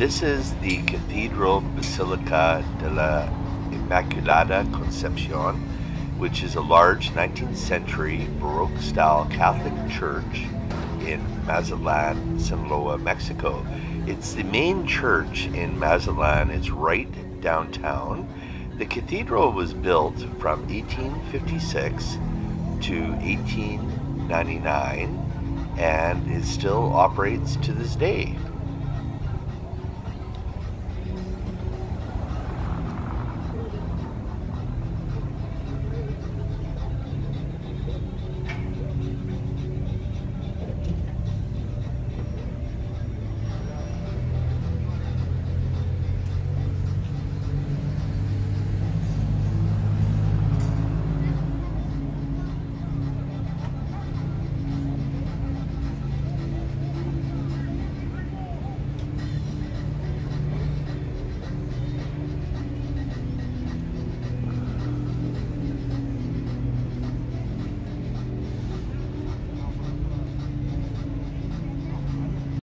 This is the Cathedral Basilica de la Inmaculada Concepción, which is a large 19th century Baroque-style Catholic church in Mazatlán, Sinaloa, Mexico. It's the main church in Mazatlán. It's right downtown. The cathedral was built from 1856 to 1899 and it still operates to this day.